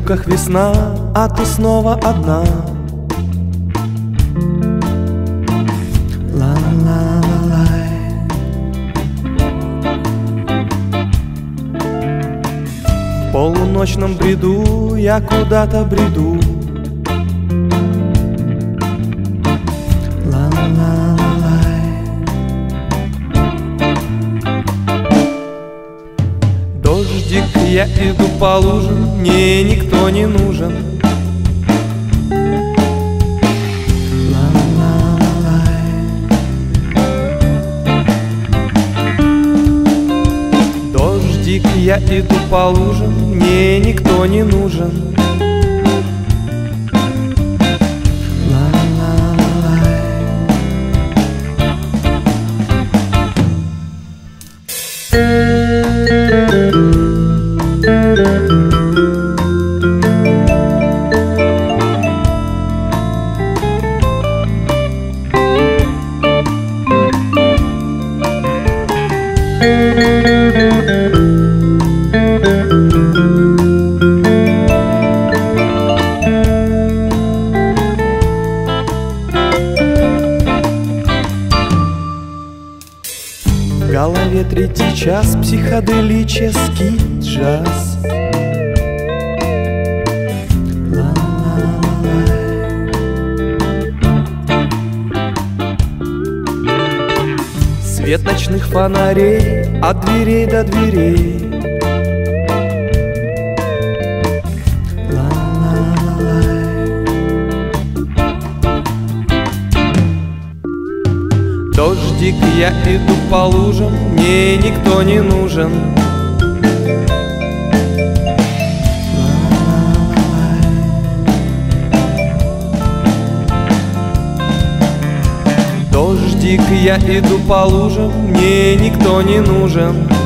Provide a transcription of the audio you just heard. брюках весна, а ты снова одна. В полуночном бреду я куда-то бреду. Дождик, я иду по лужам, мне никто не нужен. Дождик, я иду по лужам, мне никто не нужен. В голове третий час, психоделический джаз. Свет ночных фонарей от дверей до дверей. Дождик, я иду по лужам, мне никто не нужен. Дождик, я иду по лужам, мне никто не нужен.